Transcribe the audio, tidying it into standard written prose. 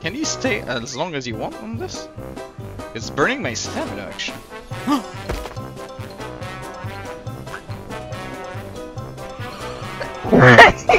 Can you stay as long as you want on this? It's burning my stamina actually.